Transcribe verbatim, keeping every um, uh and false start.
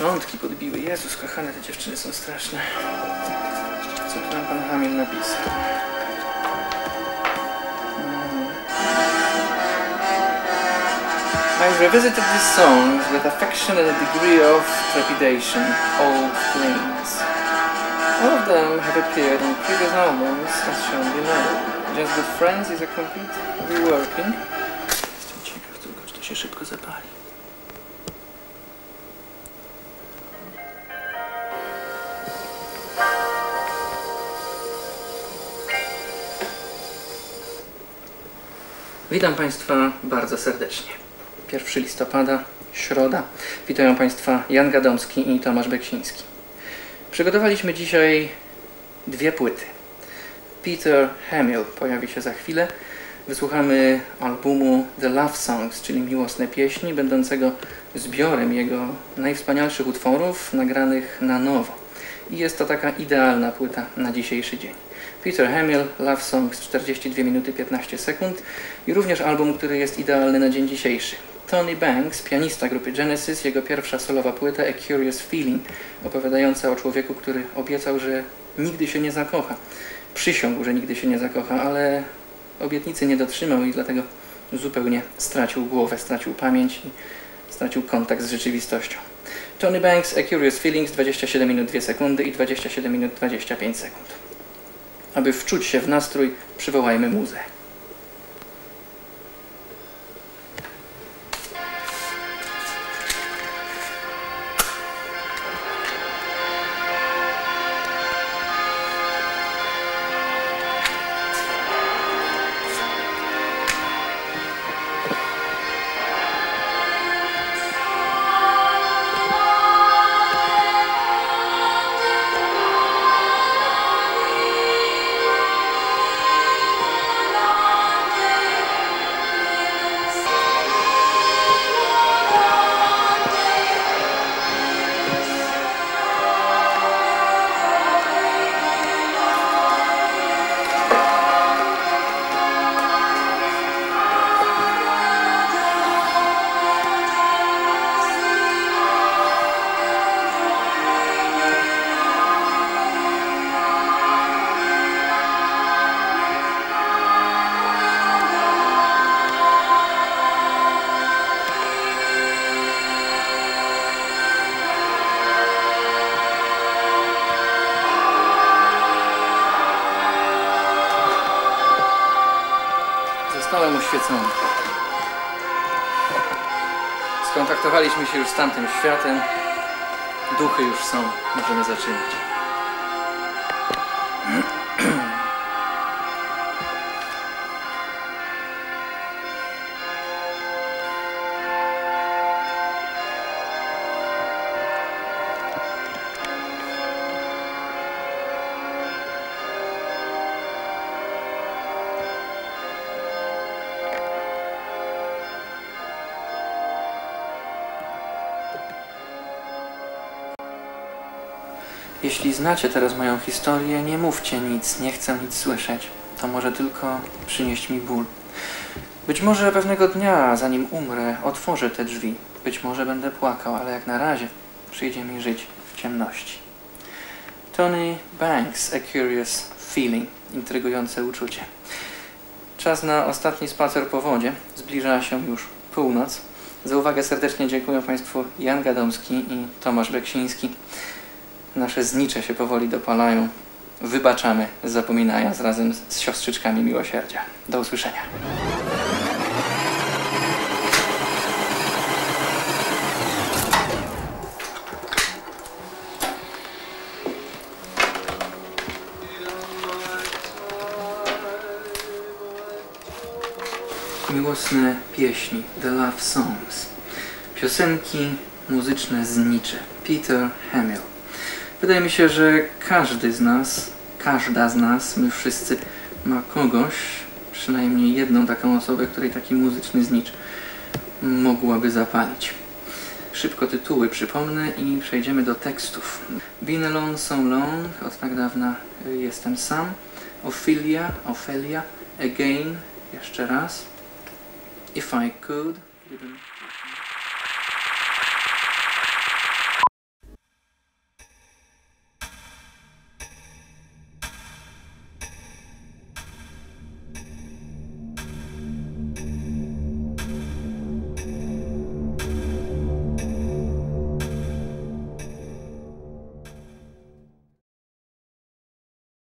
Szczątki podbiły. Jezus, kochane, te dziewczyny są straszne. Co tu nam pan Hamill napisał? I revisited this song with affection and a degree of trepidation, old things. All of them have appeared on previous albums, as shown below. Just Good Friends is a complete reworking. Jestem ciekaw tylko, czy to się szybko zapali. Witam Państwa bardzo serdecznie. pierwszego listopada, środa. Witają Państwa Jan Gadomski i Tomasz Beksiński. Przygotowaliśmy dzisiaj dwie płyty. Peter Hammill pojawi się za chwilę. Wysłuchamy albumu The Love Songs, czyli Miłosne Pieśni, będącego zbiorem jego najwspanialszych utworów nagranych na nowo. I jest to taka idealna płyta na dzisiejszy dzień. Peter Hammill, Love Songs, czterdzieści dwie minuty piętnaście sekund i również album, który jest idealny na dzień dzisiejszy. Tony Banks, pianista grupy Genesis, jego pierwsza solowa płyta A Curious Feeling, opowiadająca o człowieku, który obiecał, że nigdy się nie zakocha. Przysiągł, że nigdy się nie zakocha, ale obietnicy nie dotrzymał i dlatego zupełnie stracił głowę, stracił pamięć i stracił kontakt z rzeczywistością. Tony Banks, A Curious Feelings, dwadzieścia siedem minut dwie sekundy i dwadzieścia siedem minut dwadzieścia pięć sekund. Aby wczuć się w nastrój, przywołajmy muzę. Zostałem oświecony. Skontaktowaliśmy się już z tamtym światem. Duchy już są. Możemy zaczynać. Jeśli znacie teraz moją historię, nie mówcie nic, nie chcę nic słyszeć. To może tylko przynieść mi ból. Być może pewnego dnia, zanim umrę, otworzę te drzwi. Być może będę płakał, ale jak na razie przyjdzie mi żyć w ciemności. Tony Banks, A Curious Feeling. Intrygujące uczucie. Czas na ostatni spacer po wodzie. Zbliża się już północ. Za uwagę serdecznie dziękuję Państwu Jan Gadomski i Tomasz Beksiński. Nasze znicze się powoli dopalają. Wybaczamy, zapominając razem z siostrzyczkami miłosierdzia. Do usłyszenia. Miłosne pieśni, The Love Songs. Piosenki muzyczne znicze. Peter Hammill. Wydaje mi się, że każdy z nas, każda z nas, my wszyscy, ma kogoś, przynajmniej jedną taką osobę, której taki muzyczny znicz mogłaby zapalić. Szybko tytuły przypomnę i przejdziemy do tekstów. Been alone so long, od tak dawna jestem sam. Ophelia, Ophelia, again, jeszcze raz. If I could, gdybym...